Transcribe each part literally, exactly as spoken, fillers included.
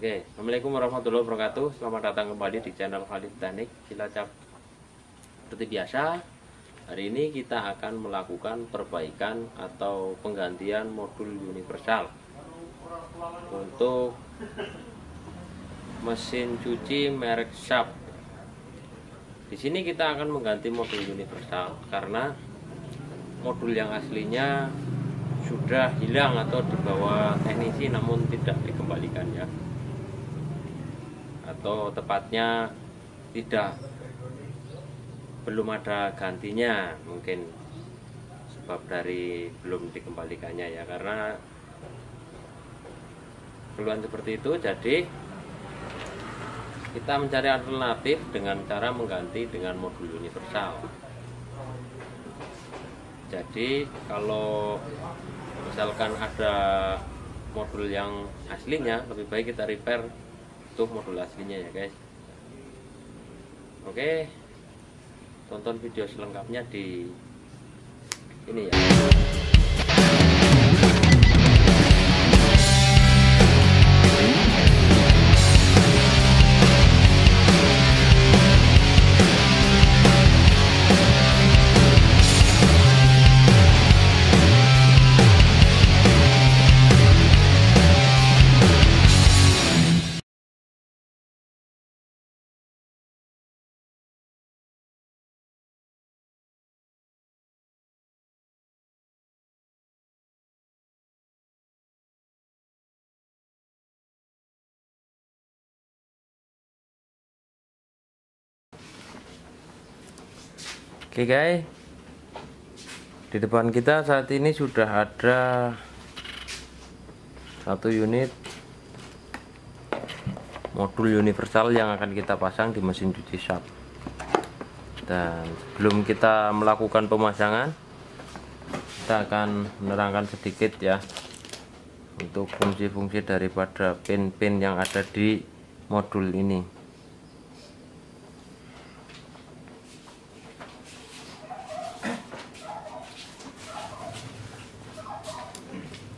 Oke, assalamualaikum warahmatullahi wabarakatuh. Selamat datang kembali di channel Khalif Teknik Cilacap. Seperti biasa, hari ini kita akan melakukan perbaikan atau penggantian modul universal untuk mesin cuci merek Sharp. Di sini kita akan mengganti modul universal karena modul yang aslinya sudah hilang atau dibawa teknisi namun tidak dikembalikan ya, atau tepatnya tidak belum ada gantinya, mungkin sebab dari belum dikembalikannya ya, karena keluhan seperti itu. Jadi kita mencari alternatif dengan cara mengganti dengan modul universal. Jadi kalau misalkan ada modul yang aslinya, lebih baik kita repair untuk modul aslinya ya guys. Oke, tonton video selengkapnya di ini ya. Oke guys, di depan kita saat ini sudah ada satu unit modul universal yang akan kita pasang di mesin cuci Sharp. Dan sebelum kita melakukan pemasangan, kita akan menerangkan sedikit ya untuk fungsi-fungsi daripada pin-pin yang ada di modul ini.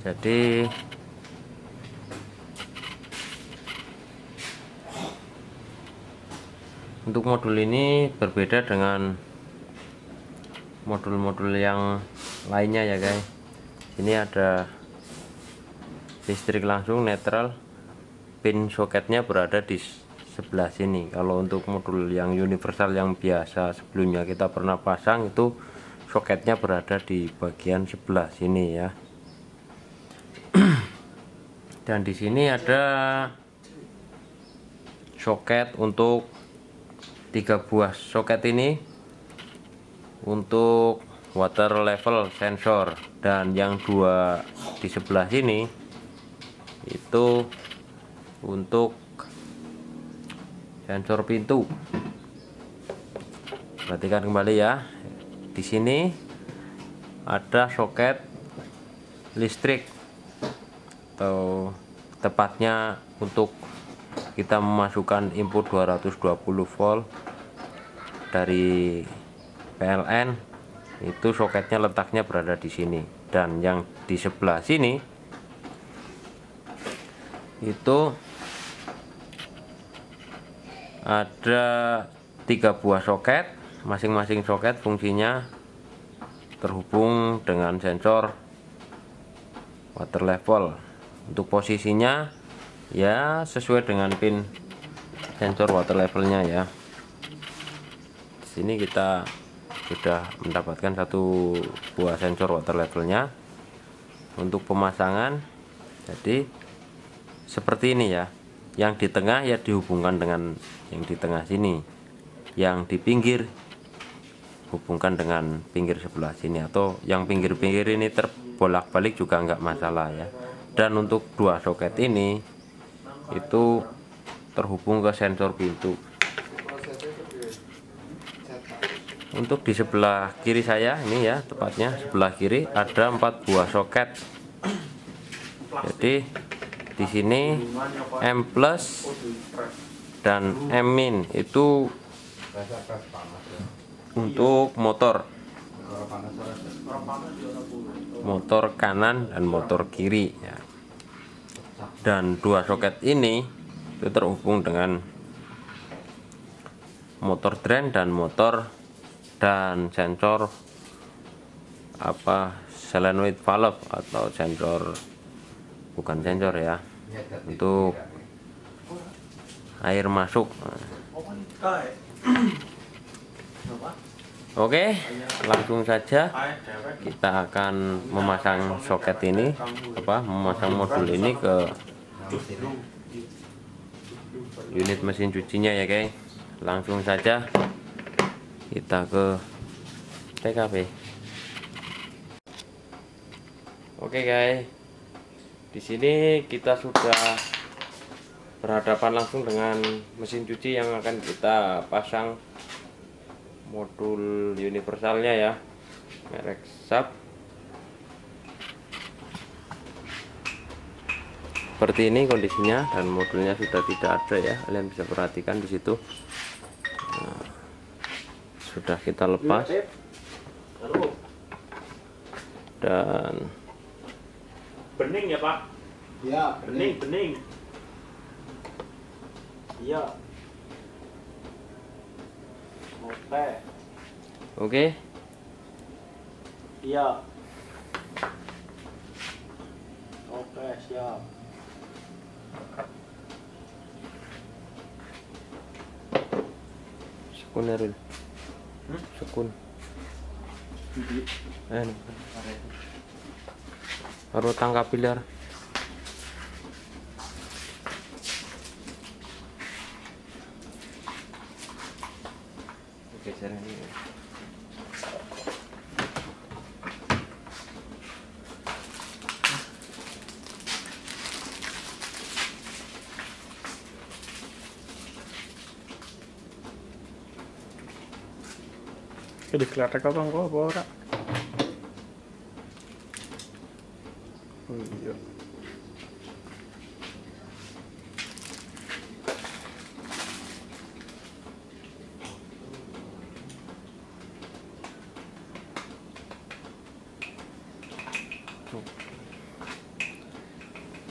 Jadi untuk modul ini berbeda dengan modul-modul yang lainnya ya guys. Ini ada listrik langsung netral, pin soketnya berada di sebelah sini. Kalau untuk modul yang universal yang biasa sebelumnya kita pernah pasang, itu soketnya berada di bagian sebelah sini ya. Dan di sini ada soket untuk tiga buah soket ini untuk water level sensor, dan yang dua di sebelah sini itu untuk sensor pintu. Perhatikan kembali ya, di sini ada soket listrik, atau tepatnya untuk kita memasukkan input dua ratus dua puluh volt dari P L N, itu soketnya letaknya berada di sini. Dan yang di sebelah sini itu ada tiga buah soket, masing-masing soket fungsinya terhubung dengan sensor water level. Untuk posisinya ya sesuai dengan pin sensor water levelnya ya. Di sini kita sudah mendapatkan satu buah sensor water levelnya. Untuk pemasangan jadi seperti ini ya. Yang di tengah ya dihubungkan dengan yang di tengah sini, yang di pinggir hubungkan dengan pinggir sebelah sini, atau yang pinggir-pinggir ini terbolak-balik juga enggak masalah ya. Dan untuk dua soket ini itu terhubung ke sensor pintu. Untuk di sebelah kiri saya ini ya, tepatnya sebelah kiri ada empat buah soket. Jadi di sini M plus dan M min itu untuk motor motor kanan dan motor kiri ya. Dan dua soket ini itu terhubung dengan motor drain dan motor dan sensor apa solenoid valve atau sensor bukan sensor ya, untuk air masuk. Oke, langsung saja kita akan memasang soket ini, apa memasang modul ini ke unit mesin cucinya ya, guys. Langsung saja kita ke T K P. Oke, guys. Di sini kita sudah berhadapan langsung dengan mesin cuci yang akan kita pasang modul universalnya ya, merek Sharp. Seperti ini kondisinya, dan modulnya sudah tidak ada ya, kalian bisa perhatikan di situ. Nah, sudah kita lepas dan bening ya Pak ya, bening bening iya. Oke. Oke. Iya. Oke, siap. Sekun Eril. Hmm? Sekun. Eh. Baru tangkap pilar. Jadi kelihatan apa enggak borak? Oh iya.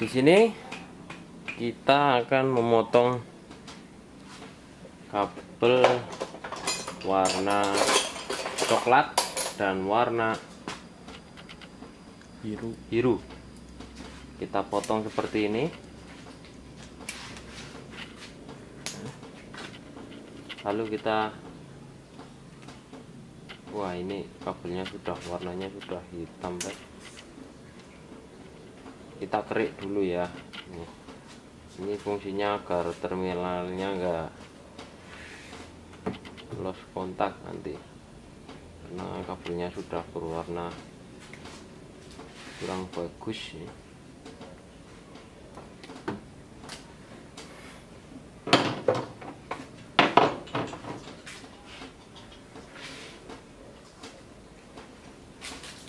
Di sini kita akan memotong kabel warna coklat dan warna biru. Biru. Kita potong seperti ini. Lalu kita, wah ini kabelnya sudah warnanya sudah hitam, guys. Kita kerik dulu ya. Ini, ini fungsinya agar terminalnya enggak lost kontak nanti. Nah, kabelnya sudah berwarna kurang bagus ya.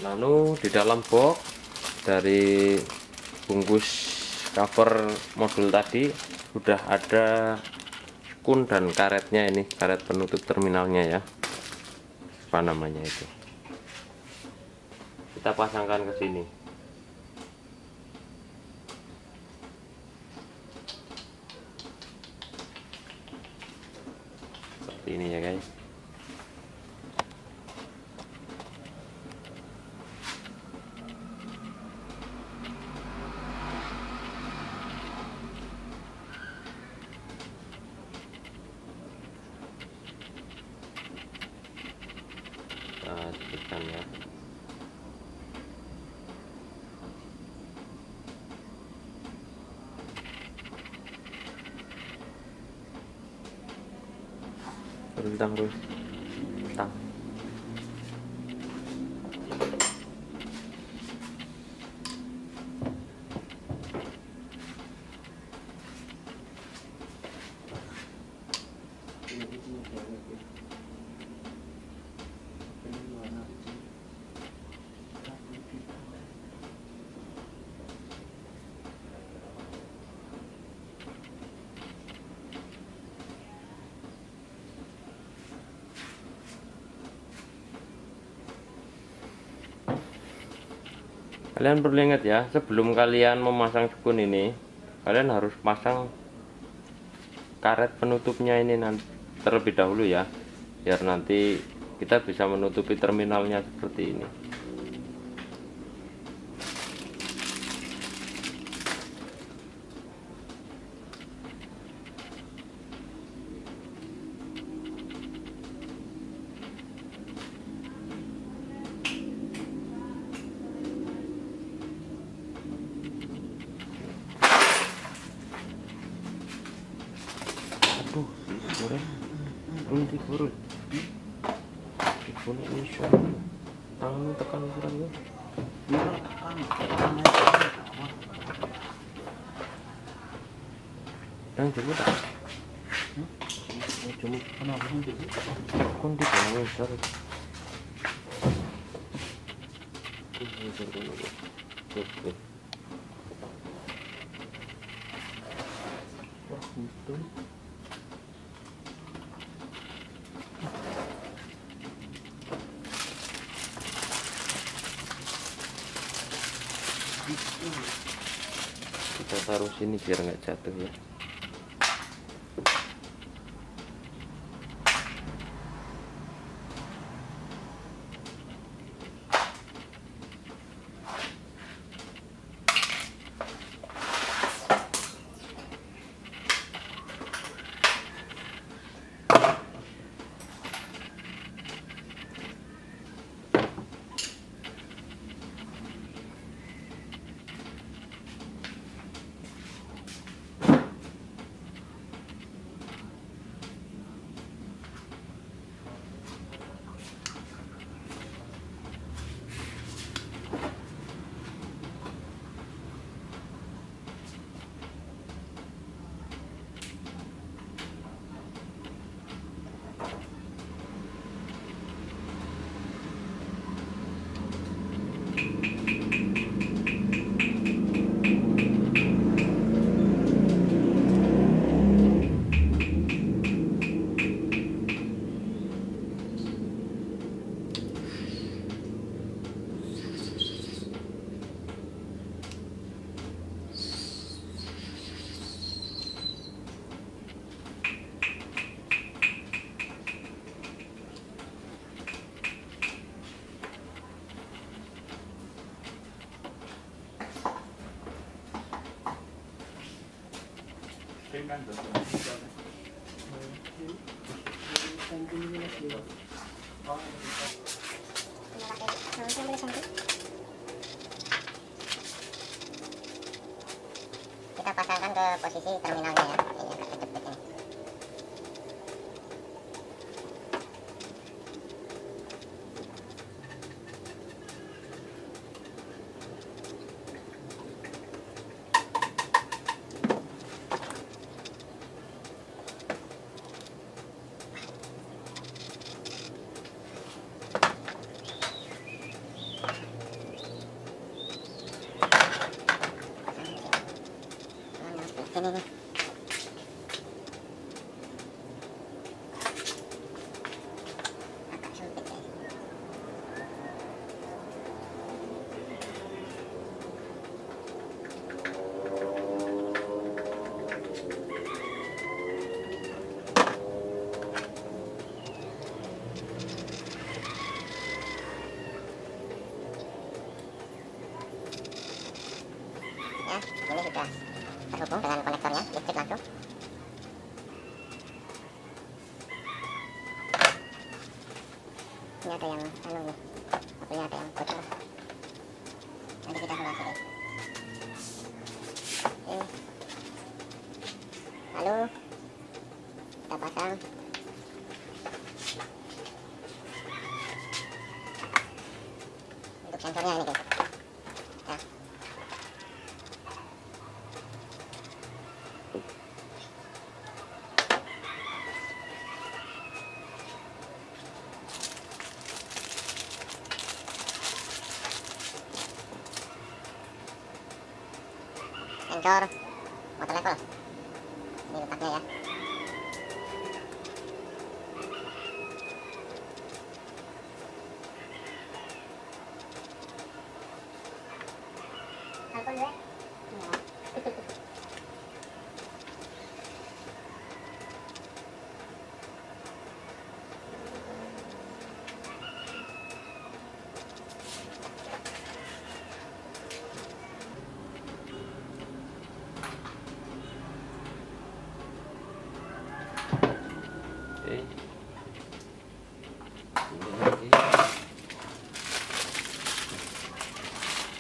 Lalu di dalam box dari bungkus cover modul tadi sudah ada kun dan karetnya, ini karet penutup terminalnya ya, apa namanya itu, kita pasangkan ke sini. Seperti ini ya, guys. Tentang terus, tentang. Kalian perlu ingat ya, sebelum kalian memasang sekun ini, kalian harus pasang karet penutupnya ini nanti terlebih dahulu ya, biar nanti kita bisa menutupi terminalnya seperti ini. Aduh, kurang, belum dikurut. Dikurut ini syukur. Tangan tekan kurang ya. Kurang tekan. Yang jemur tak? Yang jemur. Kenapa yang jemur? Kon di bawah sar. Ini jemur. Jemur. Wah, itu. Kita taruh sini biar nggak jatuh ya. Kita pasangkan ke posisi terminalnya ya. Terhubung dengan konektornya listrik langsung. Ini ada yang anu nih, apanya ada yang bocor. Nanti kita kembali. Ini, lalu kita pasang. Untuk sensornya ini guys. Sensor water level, ini letaknya ya. Alkohol ya?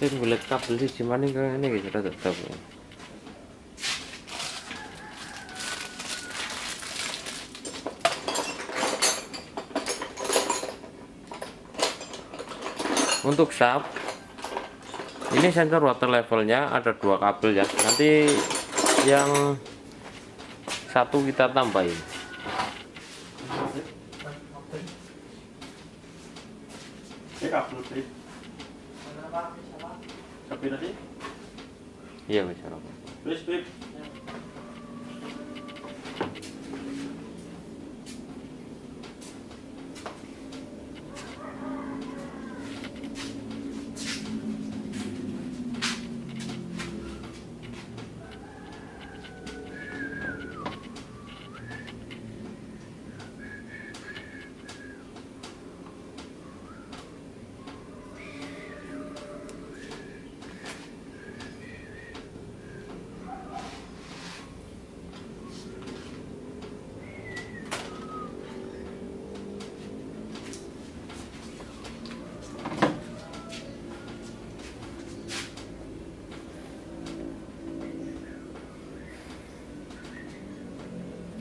Saya boleh tap beli cuman ini kita tetap. Untuk Sharp ini sensor water levelnya ada dua kabel ya, nanti yang satu kita tambahin. Iya bisa.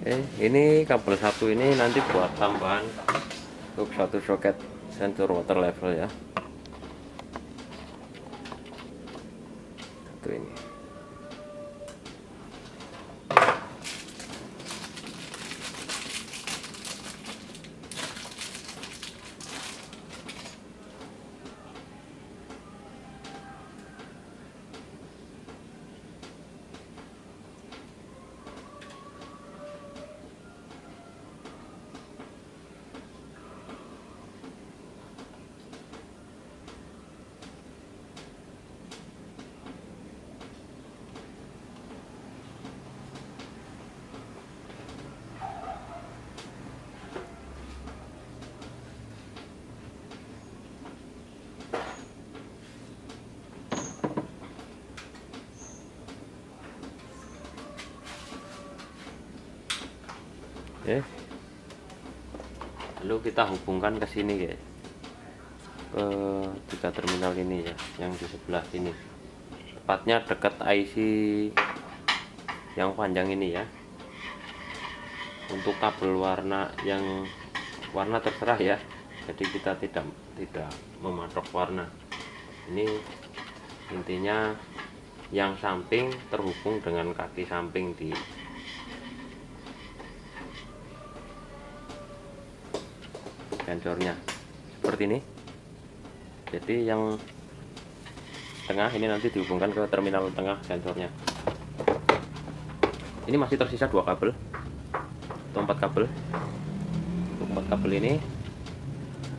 Oke, ini kabel satu ini nanti buat tambahan untuk satu soket sensor water level ya. Satu ini. Oke. Lalu kita hubungkan ke sini guys, ke tiga terminal ini ya, yang di sebelah sini, tepatnya dekat I C yang panjang ini ya. Untuk kabel warna yang warna terserah ya, jadi kita tidak tidak mematok warna. Ini intinya yang samping terhubung dengan kaki samping di sensornya seperti ini. Jadi yang tengah ini nanti dihubungkan ke terminal tengah sensornya. Ini masih tersisa dua kabel atau empat kabel. Untuk empat kabel ini,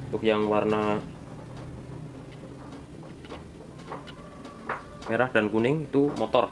untuk yang warna merah dan kuning itu motor.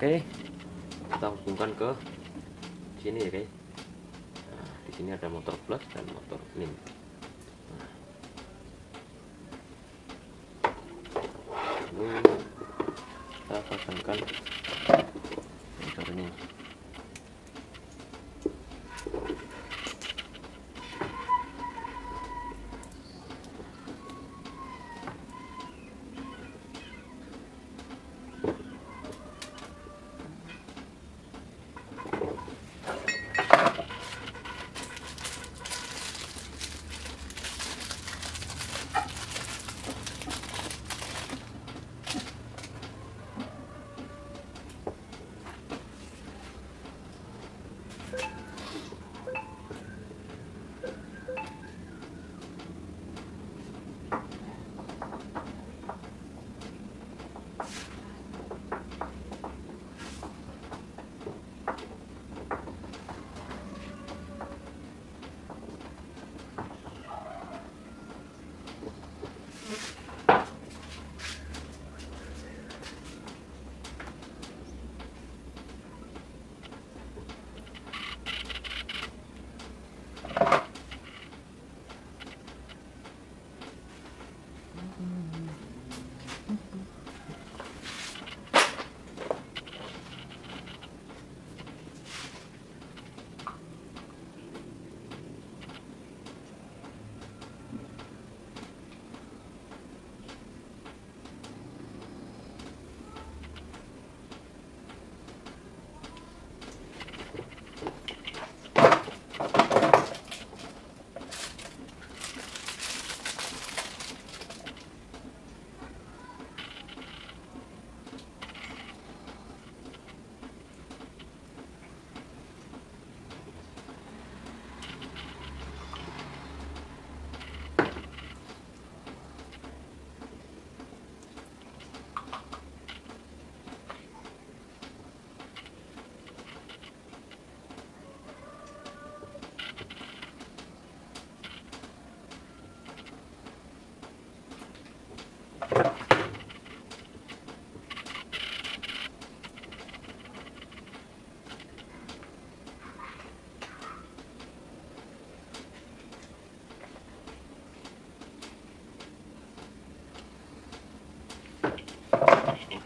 Oke, kita hubungkan ke sini ya guys. Nah, di sini ada motor plus dan motor min. Nah. Ini kita pasangkan motor ini.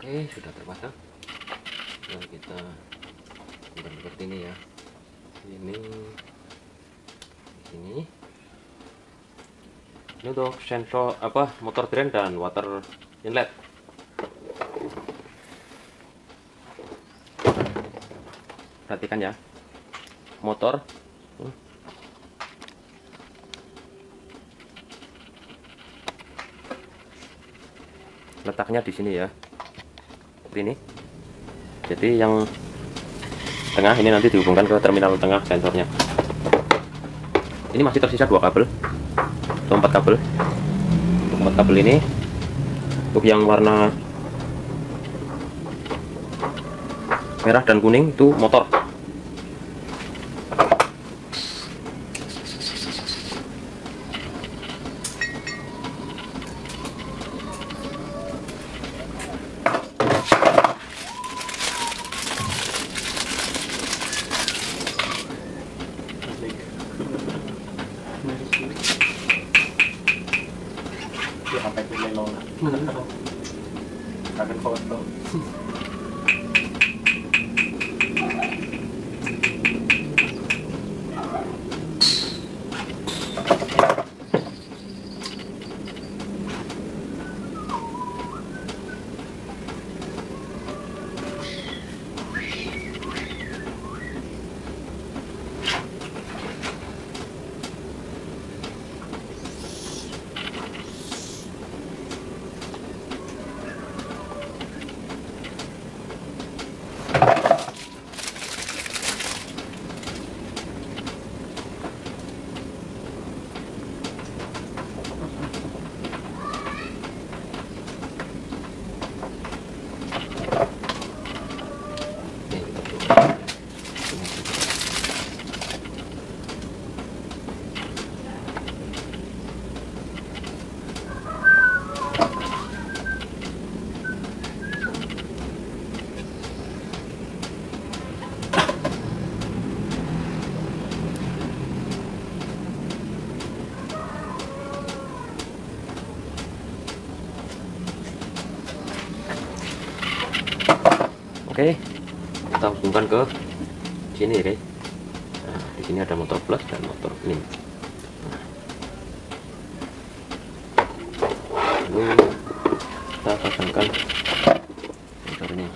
Oke, sudah terpasang. Nah, kita bukan seperti ini ya. Ini, ini, ini untuk sensor apa motor drain dan water inlet. Perhatikan ya, motor. Letaknya di sini ya. Ini jadi yang tengah ini nanti dihubungkan ke terminal tengah sensornya. Ini masih tersisa dua kabel atau empat kabel. Untuk empat kabel ini, untuk yang warna merah dan kuning itu motor. Oke, kita hubungkan ke sini ya guys. Nah, di sini ada motor plus dan motor min. Nah, ini kita pasangkan motornya.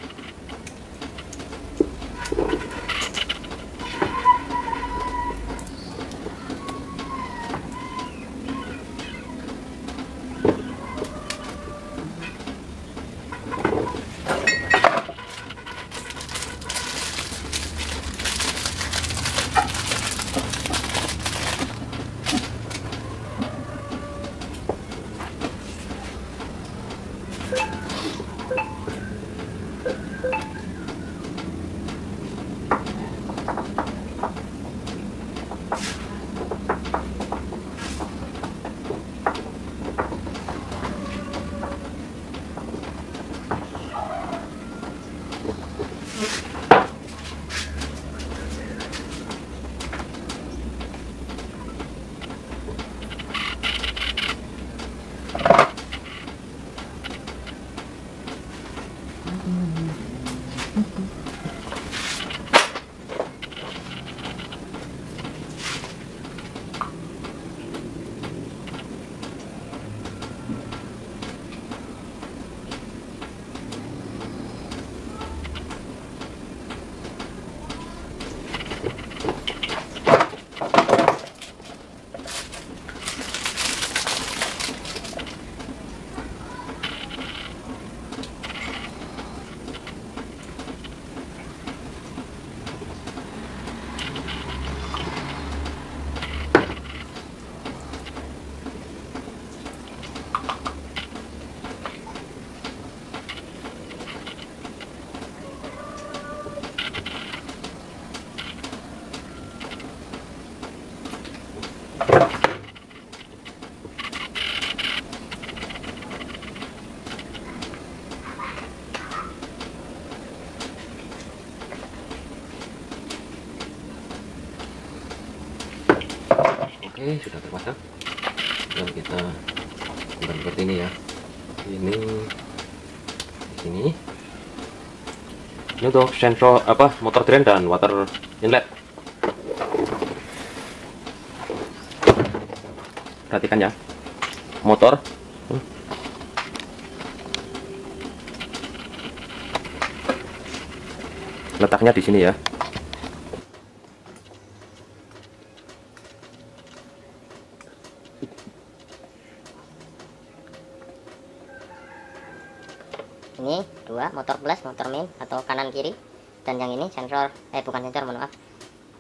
Oke, sudah terpasang. Dan kita bukan seperti ini ya. Ini di sini. Ini untuk sensor apa? Motor drain dan water inlet. Perhatikan ya. Motor letaknya di sini ya. Ini dua, motor plus, motor min atau kanan kiri, dan yang ini sensor, eh bukan sensor, mohon maaf,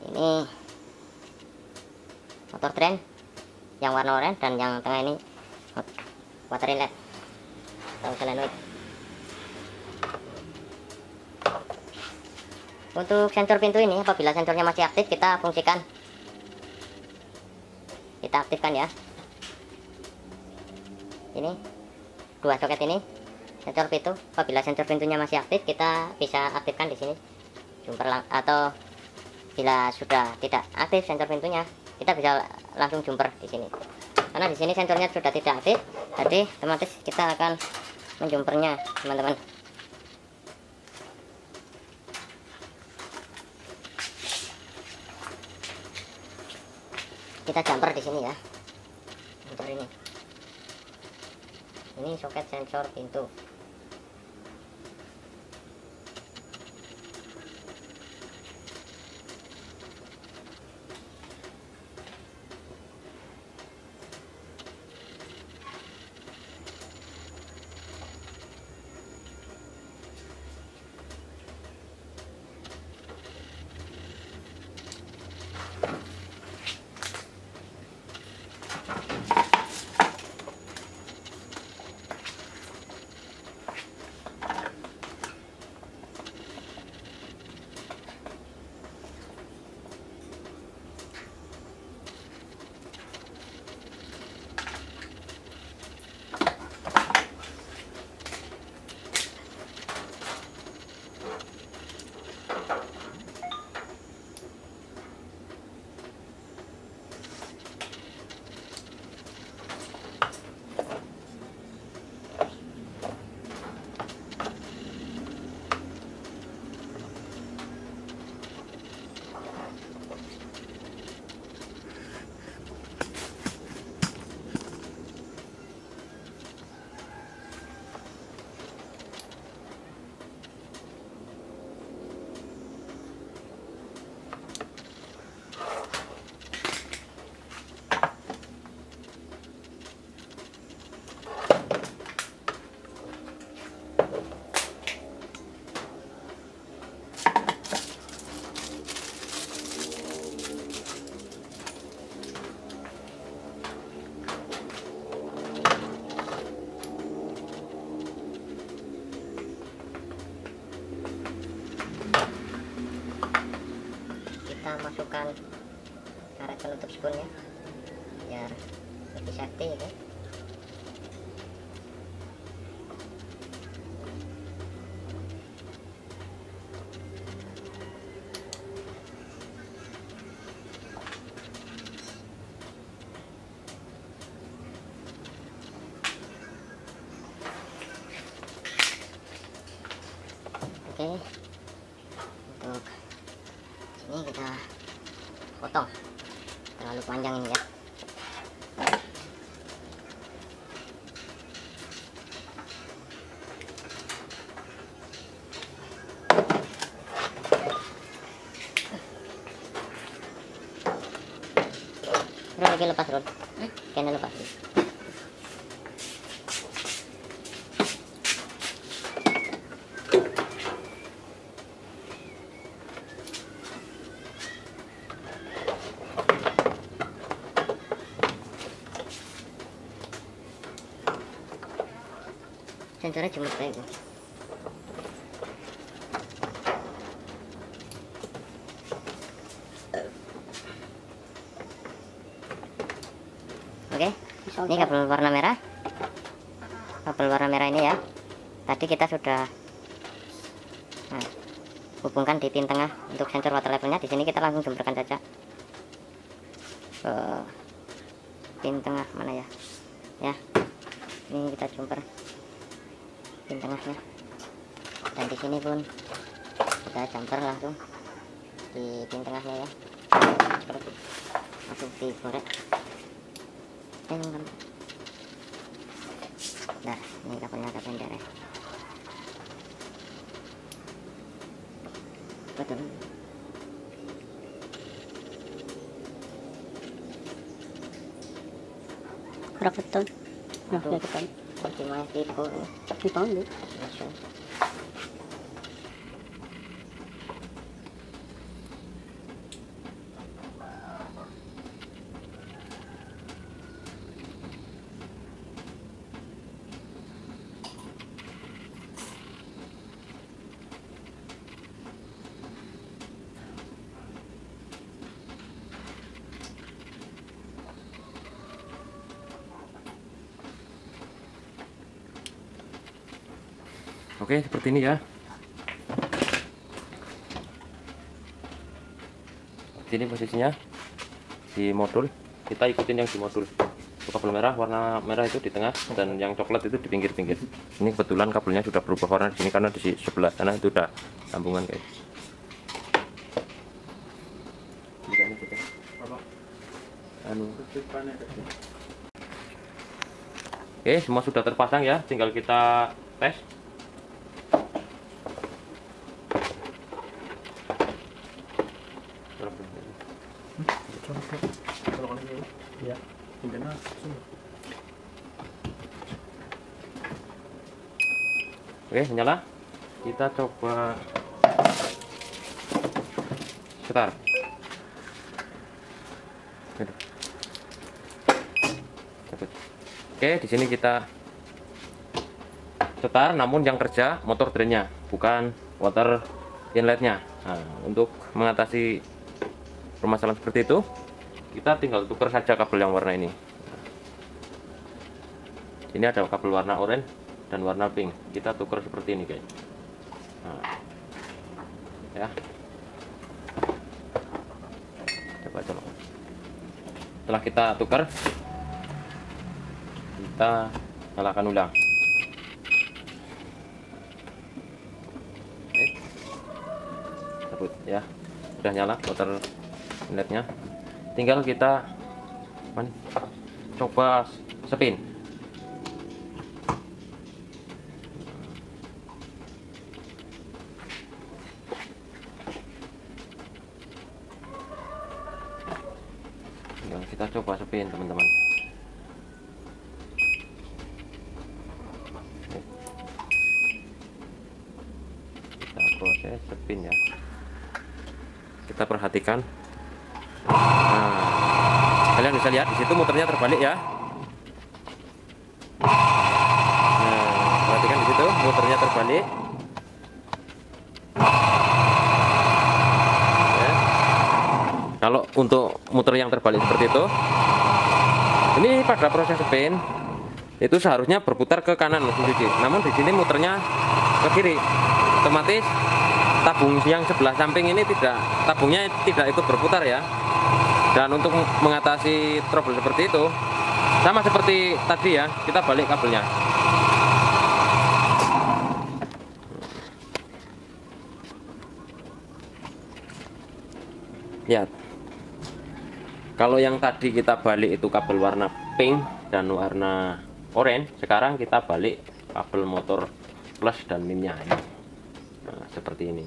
ini motor drain yang warna oranye dan yang tengah ini water inlet atau solenoid. Untuk sensor pintu ini, apabila sensornya masih aktif, kita fungsikan, kita aktifkan ya. Ini dua soket ini. Sensor pintu, apabila sensor pintunya masih aktif, kita bisa aktifkan di sini jumper lang atau bila sudah tidak aktif sensor pintunya, kita bisa langsung jumper di sini. Karena di sini sensornya sudah tidak aktif, jadi otomatis kita akan menjumpernya, teman-teman. Kita jumper di sini ya, jumper ini. Ini soket sensor pintu. karet penutup spoolnya biar lebih sakti ya. Oke, untuk ini kita potong, terlalu panjang ini ya. Rol lagi lepas rol, hmm? Kena lepas. Cara cuma kayak gitu. Oke, ini kabel warna merah. Kabel warna merah ini ya. Tadi kita sudah nah, hubungkan di pin tengah untuk sensor water levelnya. Di sini kita langsung jumperkan saja ke pin tengah mana ya? Ya, ini kita jumper pin tengahnya, dan di sini pun kita jumper langsung di pin tengahnya ya, langsung digorek. Nah, ini kabelnya agak pendek ya. Betul. Kurang betul. Nah, kurang betul. Pertimbangan itu dipanggil. Oke, seperti ini ya. Ini posisinya di modul. Kita ikutin yang di modul. Kabel merah, warna merah itu di tengah, dan yang coklat itu di pinggir-pinggir. Ini kebetulan kabelnya sudah berubah warna di sini karena di sebelah sana itu udah sambungan guys. Oke, semua sudah terpasang ya. Tinggal kita tes. Ya, pindah langsung. Oke, nyala. Kita coba setar. Oke, di sini kita setar, namun yang kerja motor drainnya, bukan water inletnya. Nah, untuk mengatasi permasalahan seperti itu, kita tinggal tukar saja kabel yang warna ini. Ini ada kabel warna oranye dan warna pink. Kita tukar seperti ini, guys. Nah. Ya. Coba coba. Setelah kita tukar, kita nyalakan ulang. Oke. Cabut ya. Sudah nyala motor inletnya. Tinggal kita coba spin. Tinggal kita coba spin, teman-teman. Kita proses spin ya. Kita perhatikan. Nah, kalian bisa lihat di situ muternya terbalik ya. Nah, perhatikan di situ muternya terbalik. Ya. Kalau untuk muter yang terbalik seperti itu. Ini pada proses spin itu seharusnya berputar ke kanan, namun di sini muternya ke kiri. Otomatis tabung yang sebelah samping ini tidak, tabungnya tidak ikut berputar ya. Dan untuk mengatasi trouble seperti itu, sama seperti tadi ya, kita balik kabelnya. Lihat, kalau yang tadi kita balik itu kabel warna pink dan warna oranye, sekarang kita balik kabel motor plus dan minnya ini. Nah, seperti ini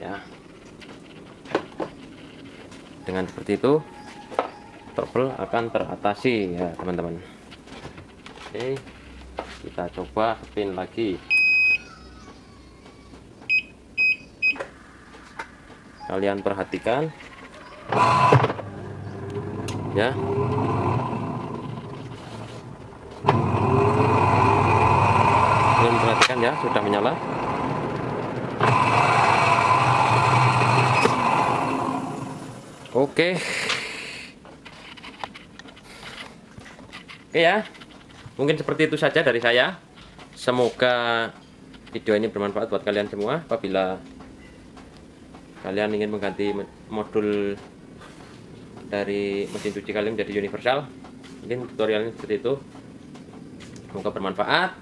ya. Dengan seperti itu trouble akan teratasi ya teman-teman. Oke, kita coba spin lagi. Kalian perhatikan ya, kalian perhatikan ya, sudah menyala. Oke, oke ya, mungkin seperti itu saja dari saya. Semoga video ini bermanfaat buat kalian semua. Apabila kalian ingin mengganti modul dari mesin cuci kalian menjadi universal, mungkin tutorialnya seperti itu. Semoga bermanfaat.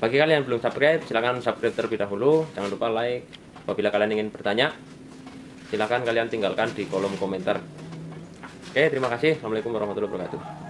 Bagi kalian yang belum subscribe, silahkan subscribe terlebih dahulu. Jangan lupa like. Apabila kalian ingin bertanya, silahkan kalian tinggalkan di kolom komentar. Oke, terima kasih. Assalamualaikum warahmatullahi wabarakatuh.